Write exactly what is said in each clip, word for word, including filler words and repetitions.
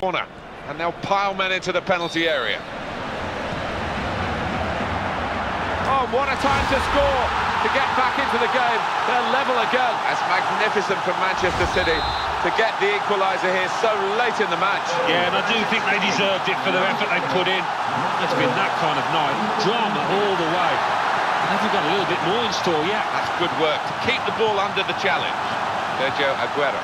Corner, and now pile men into the penalty area. Oh, what a time to score, to get back into the game. They're level again. That's magnificent from Manchester City to get the equaliser here so late in the match. Yeah, and I do think they deserved it for the effort they put in. It's been that kind of night, drama all the way. And they've got a little bit more in store yet. Yeah. That's good work to keep the ball under the challenge. Sergio Agüero.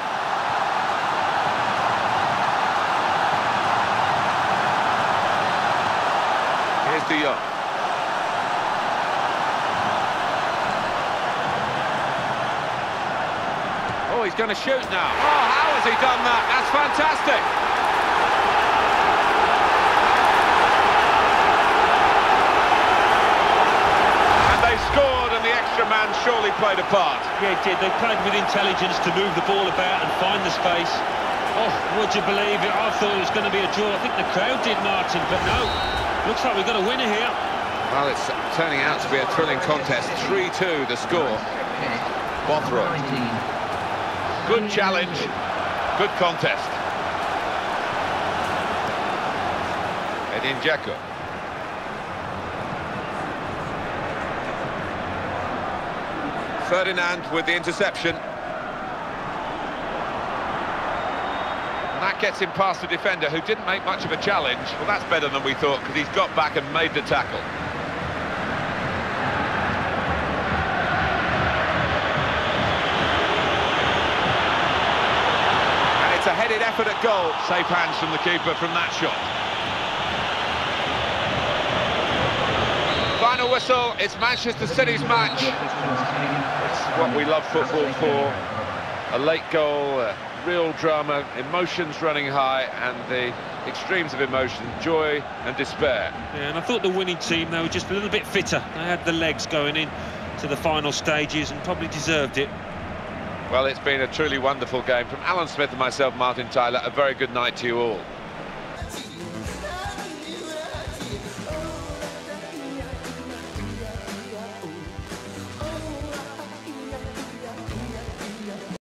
Oh, he's going to shoot now. Oh, how has he done that? That's fantastic. And they scored, and the extra man surely played a part. Yeah, it did. They played with intelligence to move the ball about and find the space. Oh, would you believe it? I thought it was going to be a draw. I think the crowd did, Martin, but no. Looks like we've got a winner here. Well, it's turning out to be a thrilling contest. three two the score. Bothroyd. Good challenge. Good contest. Edin Dzeko. Ferdinand with the interception. That gets him past the defender, who didn't make much of a challenge. Well, that's better than we thought, because he's got back and made the tackle. And it's a headed effort at goal. Safe hands from the keeper from that shot. Final whistle. It's Manchester City's match. It's what we love football for. A late goal. Uh, Real drama, emotions running high, and the extremes of emotion, joy and despair. Yeah, and I thought the winning team, they were just a little bit fitter. They had the legs going in to the final stages and probably deserved it. Well, it's been a truly wonderful game. From Alan Smith and myself, Martin Tyler, a very good night to you all.